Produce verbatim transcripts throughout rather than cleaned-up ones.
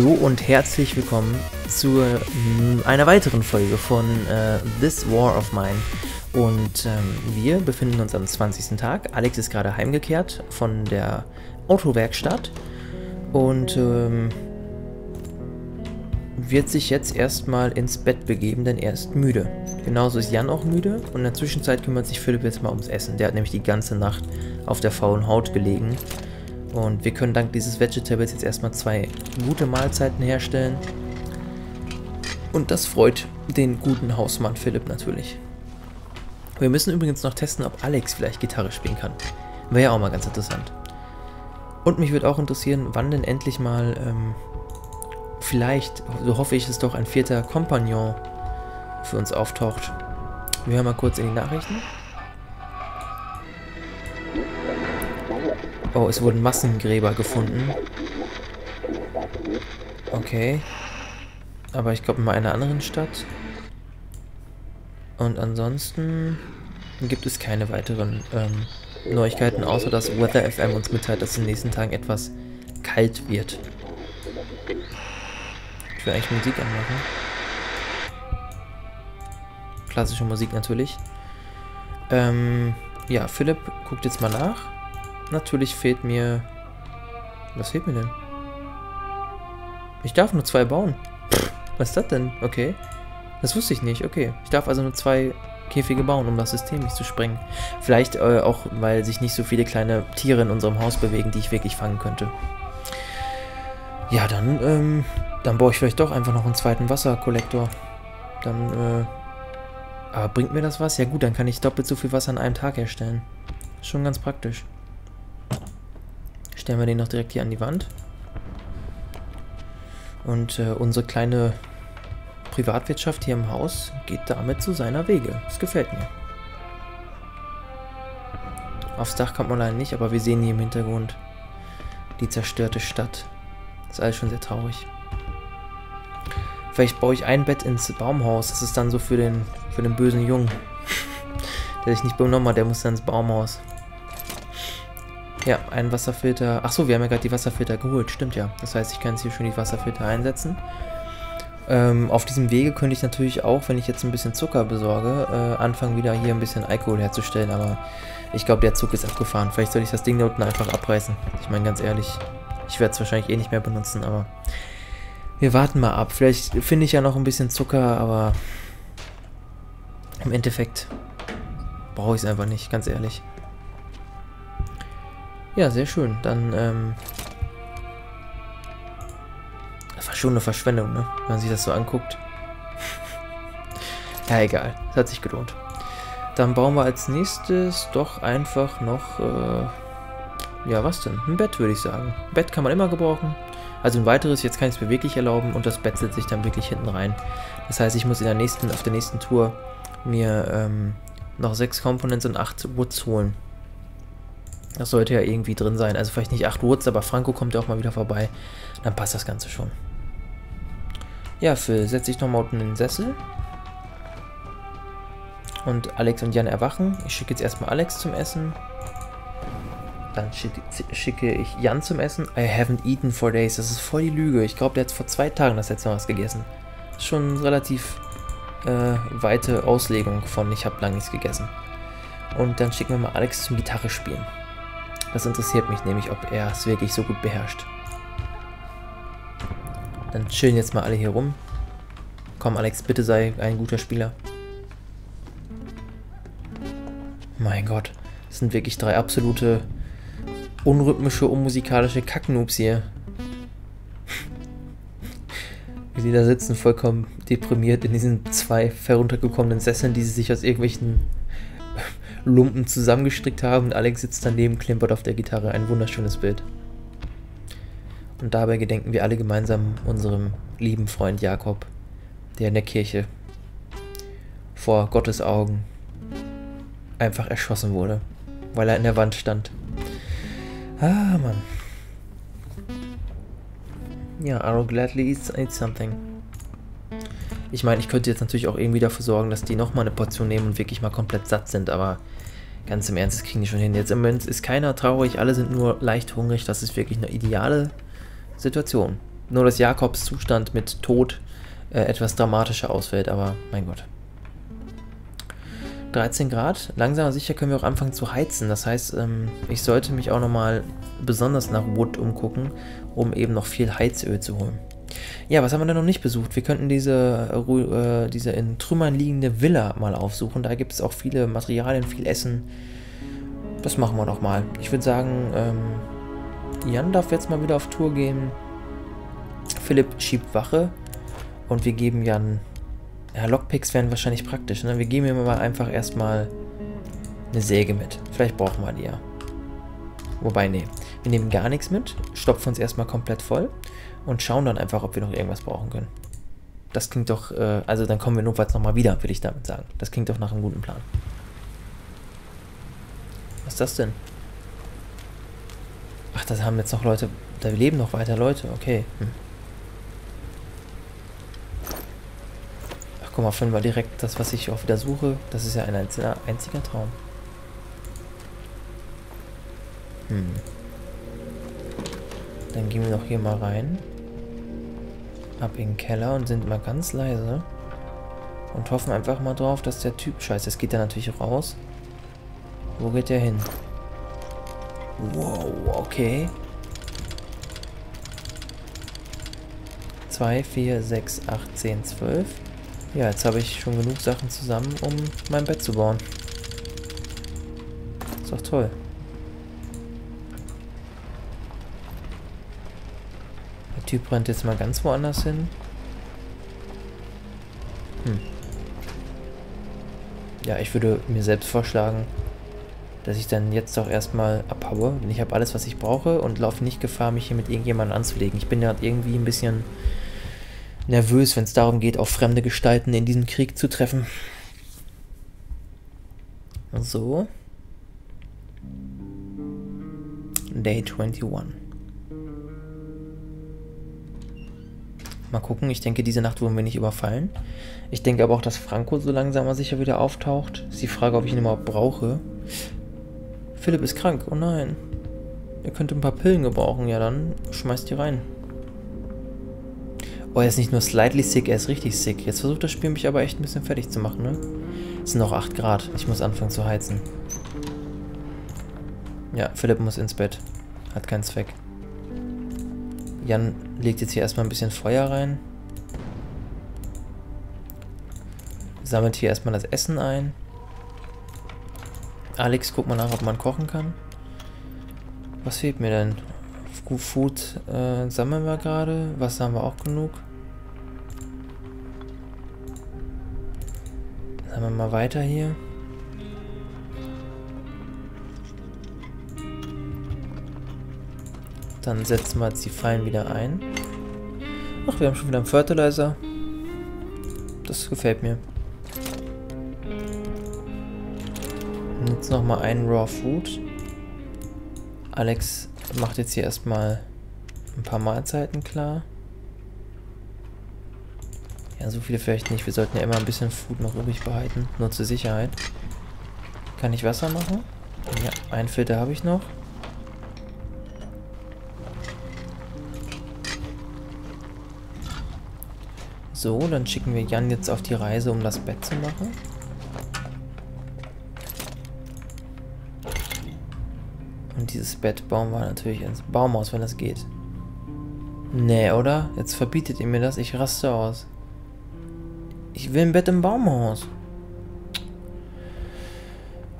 Hallo und herzlich willkommen zu einer weiteren Folge von äh, This War of Mine. Und ähm, wir befinden uns am zwanzigsten Tag. Alex ist gerade heimgekehrt von der Autowerkstatt und ähm, wird sich jetzt erstmal ins Bett begeben, denn er ist müde. Genauso ist Jan auch müde und in der Zwischenzeit kümmert sich Philipp jetzt mal ums Essen. Der hat nämlich die ganze Nacht auf der faulen Haut gelegen. Und wir können dank dieses Vegetables jetzt erstmal zwei gute Mahlzeiten herstellen. Und das freut den guten Hausmann Philipp natürlich. Wir müssen übrigens noch testen, ob Alex vielleicht Gitarre spielen kann. Wäre ja auch mal ganz interessant. Und mich würde auch interessieren, wann denn endlich mal, ähm, vielleicht, so hoffe ich es doch, ein vierter Kompagnon für uns auftaucht. Wir hören mal kurz in die Nachrichten. Oh, es wurden Massengräber gefunden. Okay. Aber ich glaube in einer anderen Stadt. Und ansonsten gibt es keine weiteren ähm, Neuigkeiten, außer dass Weather F M uns mitteilt, dass in den nächsten Tagen etwas kalt wird. Ich will eigentlich Musik anmachen. Klassische Musik natürlich. Ähm, ja, Philipp guckt jetzt mal nach. Natürlich fehlt mir... Was fehlt mir denn? Ich darf nur zwei bauen. Pff, was ist das denn? Okay. Das wusste ich nicht. Okay. Ich darf also nur zwei Käfige bauen, um das System nicht zu sprengen. Vielleicht äh, auch, weil sich nicht so viele kleine Tiere in unserem Haus bewegen, die ich wirklich fangen könnte. Ja, dann, ähm, dann baue ich vielleicht doch einfach noch einen zweiten Wasserkollektor. Dann, äh... Aber bringt mir das was? Ja gut, dann kann ich doppelt so viel Wasser an einem Tag herstellen. Ist schon ganz praktisch. Stellen wir den noch direkt hier an die Wand. Und äh, unsere kleine Privatwirtschaft hier im Haus geht damit zu seiner Wege. Das gefällt mir. Aufs Dach kommt man leider nicht, aber wir sehen hier im Hintergrund die zerstörte Stadt. Das ist alles schon sehr traurig. Vielleicht baue ich ein Bett ins Baumhaus. Das ist dann so für den, für den bösen Jungen. Der sich nicht benommen hat, der muss dann ins Baumhaus. Ja, ein Wasserfilter. Achso, wir haben ja gerade die Wasserfilter geholt. Stimmt ja. Das heißt, ich kann jetzt hier schon die Wasserfilter einsetzen. Ähm, auf diesem Wege könnte ich natürlich auch, wenn ich jetzt ein bisschen Zucker besorge, äh, anfangen wieder hier ein bisschen Alkohol herzustellen. Aber ich glaube, der Zug ist abgefahren. Vielleicht soll ich das Ding da unten einfach abreißen. Ich meine, ganz ehrlich, ich werde es wahrscheinlich eh nicht mehr benutzen, aber wir warten mal ab. Vielleicht finde ich ja noch ein bisschen Zucker, aber im Endeffekt brauche ich es einfach nicht, ganz ehrlich. Ja, sehr schön. Dann, ähm... das war schon eine Verschwendung, ne? Wenn man sich das so anguckt. Ja, egal. Das hat sich gelohnt. Dann bauen wir als nächstes doch einfach noch, äh... ja, was denn? Ein Bett, würde ich sagen. Ein Bett kann man immer gebrauchen. Also ein weiteres, jetzt kann ich es mir wirklich erlauben. Und das Bett setzt sich dann wirklich hinten rein. Das heißt, ich muss in der nächsten, auf der nächsten Tour mir, ähm... noch sechs Components und acht Woods holen. Das sollte ja irgendwie drin sein. Also vielleicht nicht acht Woods, aber Franco kommt ja auch mal wieder vorbei. Dann passt das Ganze schon. Ja, Phil, setz dich nochmal unten in den Sessel. Und Alex und Jan erwachen. Ich schicke jetzt erstmal Alex zum Essen. Dann schicke, schicke ich Jan zum Essen. I haven't eaten for days. Das ist voll die Lüge. Ich glaube, der hat vor zwei Tagen das letzte Mal was gegessen. Das ist schon eine relativ äh, weite Auslegung von ich habe lange nichts gegessen. Und dann schicken wir mal Alex zum Gitarre spielen. Das interessiert mich nämlich, ob er es wirklich so gut beherrscht. Dann chillen jetzt mal alle hier rum. Komm Alex, bitte sei ein guter Spieler. Mein Gott, das sind wirklich drei absolute unrhythmische, unmusikalische Kacknoobs hier. Wie sie da sitzen, vollkommen deprimiert in diesen zwei heruntergekommenen Sesseln, die sie sich aus irgendwelchen Lumpen zusammengestrickt haben und Alex sitzt daneben, klimpert auf der Gitarre. Ein wunderschönes Bild. Und dabei gedenken wir alle gemeinsam unserem lieben Freund Jakob, der in der Kirche vor Gottes Augen einfach erschossen wurde, weil er in der Wand stand. Ah, Mann. Ja, I'll gladly eat something. Ich meine, ich könnte jetzt natürlich auch irgendwie dafür sorgen, dass die nochmal eine Portion nehmen und wirklich mal komplett satt sind, aber ganz im Ernst, das kriegen die schon hin. Jetzt im Moment ist keiner traurig, alle sind nur leicht hungrig, das ist wirklich eine ideale Situation. nur dass Jakobs Zustand mit Tod äh, etwas dramatischer ausfällt, aber mein Gott. dreizehn Grad. Langsam aber sicher können wir auch anfangen zu heizen. Das heißt, ähm, ich sollte mich auch nochmal besonders nach Wood umgucken, um eben noch viel Heizöl zu holen. Ja, was haben wir denn noch nicht besucht? Wir könnten diese, äh, diese in Trümmern liegende Villa mal aufsuchen. Da gibt es auch viele Materialien, viel Essen. Das machen wir noch mal. Ich würde sagen, ähm, Jan darf jetzt mal wieder auf Tour gehen. Philipp schiebt Wache. Und wir geben Jan... Ja, Lockpicks wären wahrscheinlich praktisch. Ne? Wir geben ihm mal einfach erstmal eine Säge mit. Vielleicht brauchen wir die ja. Wobei, nee. Wir nehmen gar nichts mit, stopfen uns erstmal komplett voll und schauen dann einfach, ob wir noch irgendwas brauchen können. Das klingt doch, äh, also dann kommen wir notfalls nochmal wieder, würde ich damit sagen. Das klingt doch nach einem guten Plan. Was ist das denn? Ach, das haben jetzt noch Leute, da leben noch weiter Leute, okay. Hm. Ach, guck mal, finden wir direkt das, was ich auch wieder suche. Das ist ja ein einziger, einziger Traum. Hm. Dann gehen wir noch hier mal rein. Ab in den Keller und sind mal ganz leise. Und hoffen einfach mal drauf, dass der Typ... Scheiße, das geht da natürlich raus. Wo geht der hin? Wow, okay. zwei, vier, sechs, acht, zehn, zwölf. Ja, jetzt habe ich schon genug Sachen zusammen, um mein Bett zu bauen. Ist doch toll. Typ rennt jetzt mal ganz woanders hin. Hm. Ja, ich würde mir selbst vorschlagen, dass ich dann jetzt doch erstmal abhaue. Denn ich habe alles, was ich brauche und laufe nicht Gefahr, mich hier mit irgendjemandem anzulegen. Ich bin ja irgendwie ein bisschen nervös, wenn es darum geht, auch fremde Gestalten in diesem Krieg zu treffen. So. Day einundzwanzig. Mal gucken, ich denke, diese Nacht wurden wir nicht überfallen. Ich denke aber auch, dass Franco so langsam mal sicher wieder auftaucht. Ist die Frage, ob ich ihn überhaupt brauche. Philipp ist krank, oh nein. Ihr könnt ein paar Pillen gebrauchen, ja dann schmeißt die rein. Oh, er ist nicht nur slightly sick, er ist richtig sick. Jetzt versucht das Spiel mich aber echt ein bisschen fertig zu machen, ne? Es sind noch acht Grad, ich muss anfangen zu heizen. Ja, Philipp muss ins Bett. Hat keinen Zweck. Jan legt jetzt hier erstmal ein bisschen Feuer rein. Sammelt hier erstmal das Essen ein. Alex, guck mal nach, ob man kochen kann. Was fehlt mir denn? Food äh, sammeln wir gerade. Wasser haben wir auch genug. Sammeln wir mal weiter hier. Dann setzen wir jetzt die Fallen wieder ein. Ach, wir haben schon wieder einen Fertilizer. Das gefällt mir. Und jetzt nochmal einen Raw Food. Alex macht jetzt hier erstmal ein paar Mahlzeiten klar. Ja, so viele vielleicht nicht. Wir sollten ja immer ein bisschen Food noch übrig behalten. Nur zur Sicherheit. Kann ich Wasser machen? Ja, einen Filter habe ich noch. So, dann schicken wir Jan jetzt auf die Reise, um das Bett zu machen. Und dieses Bett bauen wir natürlich ins Baumhaus, wenn das geht. Nee, oder? Jetzt verbietet ihr mir das, ich raste aus. Ich will ein Bett im Baumhaus.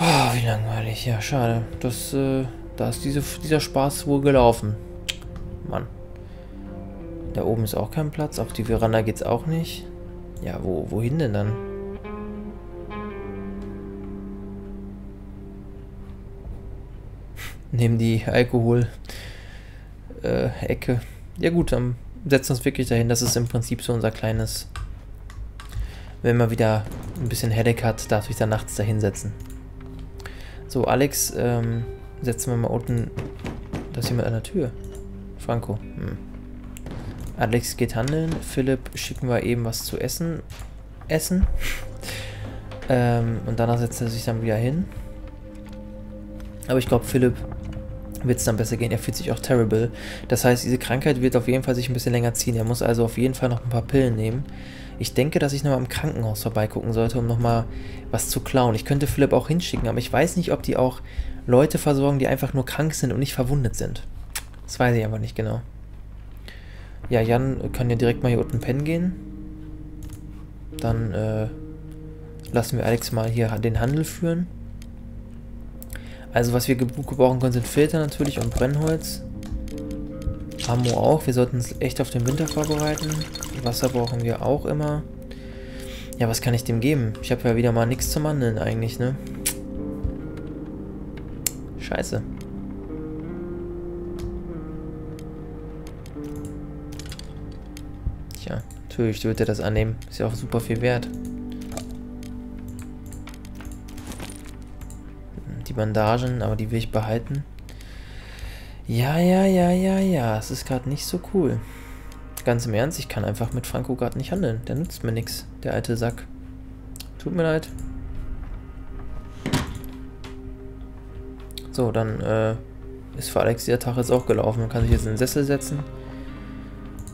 Oh, wie langweilig. Ja, schade. Das, äh, da ist diese, dieser Spaß wohl gelaufen. Mann. Da oben ist auch kein Platz. Auf die Veranda geht's auch nicht. Ja, wo, wohin denn dann? Nehmen die Alkohol-Ecke. Ja gut, dann setzen wir uns wirklich dahin. Das ist im Prinzip so unser kleines... Wenn man wieder ein bisschen Headache hat, darf ich dann nachts dahin setzen. So, Alex, ähm, setzen wir mal unten... Da ist jemand an der Tür. Franco. Hm. Alex geht handeln, Philipp schicken wir eben was zu essen, essen. ähm, und danach setzt er sich dann wieder hin. Aber ich glaube, Philipp wird es dann besser gehen. Er fühlt sich auch terrible. Das heißt, diese Krankheit wird auf jeden Fall sich ein bisschen länger ziehen. Er muss also auf jeden Fall noch ein paar Pillen nehmen. Ich denke, dass ich nochmal im Krankenhaus vorbeigucken sollte, um nochmal was zu klauen. Ich könnte Philipp auch hinschicken, aber ich weiß nicht, ob die auch Leute versorgen, die einfach nur krank sind und nicht verwundet sind. Das weiß ich einfach nicht genau. Ja, Jan kann ja direkt mal hier unten pennen gehen. Dann äh, lassen wir Alex mal hier den Handel führen. Also was wir gebrauchen können, sind Filter natürlich und Brennholz. Ammo auch. Wir sollten uns echt auf den Winter vorbereiten. Wasser brauchen wir auch immer. Ja, was kann ich dem geben? Ich habe ja wieder mal nichts zum Handeln eigentlich, ne? Scheiße. Tja, natürlich wird er das annehmen. Ist ja auch super viel wert. Bandagen, aber die will ich behalten. Ja, ja, ja, ja, ja. Es ist gerade nicht so cool. Ganz im Ernst, ich kann einfach mit Franco gerade nicht handeln. Der nützt mir nichts, der alte Sack. Tut mir leid. So, dann äh, ist für Alex der Tag jetzt auch gelaufen. Man kann sich jetzt in den Sessel setzen.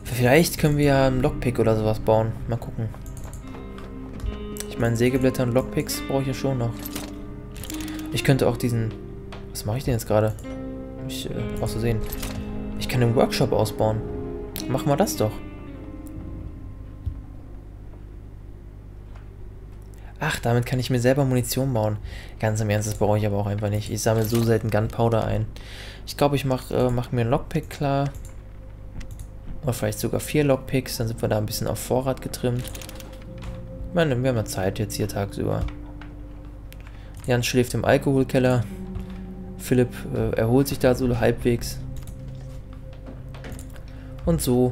Vielleicht können wir ja einen Lockpick oder sowas bauen. Mal gucken. Ich meine, Sägeblätter und Lockpicks brauche ich ja schon noch. Ich könnte auch diesen... Was mache ich denn jetzt gerade? Ich, äh, aus Versehen. Ich kann den Workshop ausbauen. Machen wir das doch. Ach, damit kann ich mir selber Munition bauen. Ganz im Ernst, das brauche ich aber auch einfach nicht. Ich sammle so selten Gunpowder ein. Ich glaube, ich mache äh, mach mir einen Lockpick klar. Oder vielleicht sogar vier Lockpicks. Dann sind wir da ein bisschen auf Vorrat getrimmt. Ich meine, wir haben ja Zeit jetzt hier tagsüber. Jan schläft im Alkoholkeller. Philipp äh, erholt sich da so halbwegs. Und so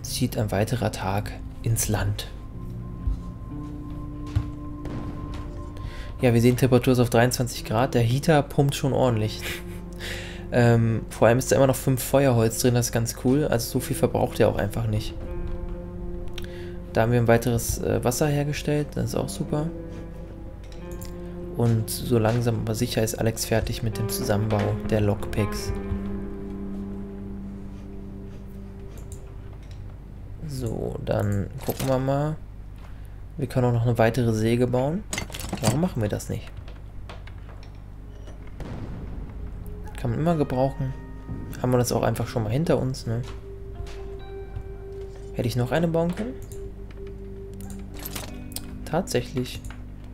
zieht ein weiterer Tag ins Land. Ja, wir sehen, Temperatur ist auf dreiundzwanzig Grad. Der Heater pumpt schon ordentlich. ähm, vor allem ist da immer noch fünf Feuerholz drin, das ist ganz cool. Also so viel verbraucht er auch einfach nicht. Da haben wir ein weiteres äh, Wasser hergestellt, das ist auch super. Und so langsam aber sicher ist Alex fertig mit dem Zusammenbau der Lockpicks. So, dann gucken wir mal. Wir können auch noch eine weitere Säge bauen. Warum machen wir das nicht? Kann man immer gebrauchen. Haben wir das auch einfach schon mal hinter uns, ne? Hätte ich noch eine bauen können? Tatsächlich.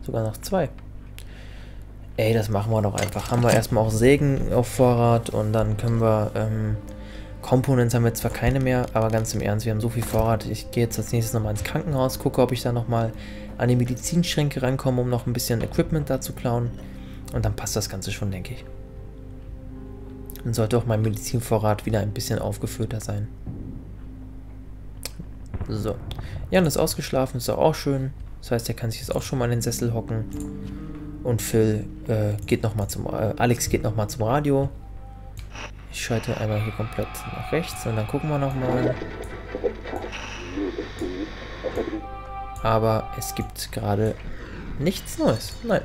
Sogar noch zwei. Ey, das machen wir doch einfach. Haben wir erstmal auch Sägen auf Vorrat und dann können wir, ähm, Components haben wir zwar keine mehr, aber ganz im Ernst, wir haben so viel Vorrat. Ich gehe jetzt als nächstes nochmal ins Krankenhaus, gucke, ob ich da nochmal an die Medizinschränke rankomme, um noch ein bisschen Equipment da zu klauen. Und dann passt das Ganze schon, denke ich. Dann sollte auch mein Medizinvorrat wieder ein bisschen aufgefüllter sein. So. Jan ist ausgeschlafen, ist doch auch schön. Das heißt, er kann sich jetzt auch schon mal in den Sessel hocken. Und Phil äh, geht nochmal zum... Äh, Alex geht nochmal zum Radio. Ich schalte einmal hier komplett nach rechts und dann gucken wir nochmal. Aber es gibt gerade nichts Neues. Nein.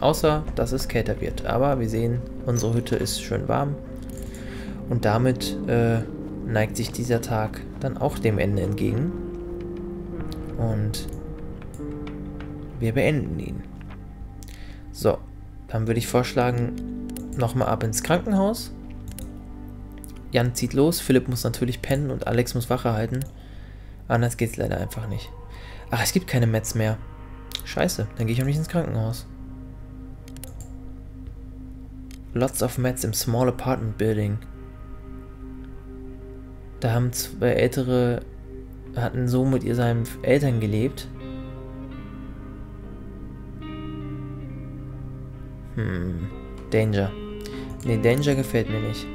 Außer, dass es kälter wird. Aber wir sehen, unsere Hütte ist schön warm. Und damit äh, neigt sich dieser Tag dann auch dem Ende entgegen. Und wir beenden ihn. So, dann würde ich vorschlagen, nochmal ab ins Krankenhaus. Jan zieht los, Philipp muss natürlich pennen und Alex muss Wache halten. Anders geht's leider einfach nicht. Ach, es gibt keine Meds mehr. Scheiße, dann gehe ich auch nicht ins Krankenhaus. Lots of Meds im Small Apartment Building. Da haben zwei ältere, hatten so mit ihren Eltern gelebt. Hm, Danger. Ne, Danger gefällt mir nicht.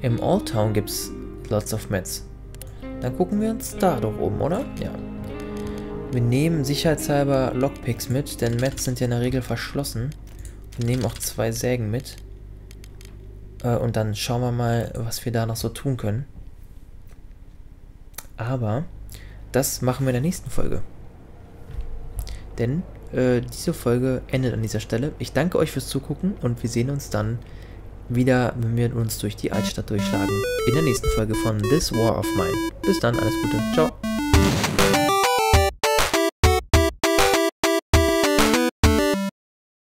Im Old Town gibt's lots of Meds. Dann gucken wir uns da doch um, oder? Ja. Wir nehmen sicherheitshalber Lockpicks mit, denn Meds sind ja in der Regel verschlossen. Wir nehmen auch zwei Sägen mit. Äh, und dann schauen wir mal, was wir da noch so tun können. Aber das machen wir in der nächsten Folge. Denn diese Folge endet an dieser Stelle. Ich danke euch fürs Zugucken und wir sehen uns dann wieder, wenn wir uns durch die Altstadt durchschlagen. In der nächsten Folge von This War of Mine. Bis dann, alles Gute, ciao.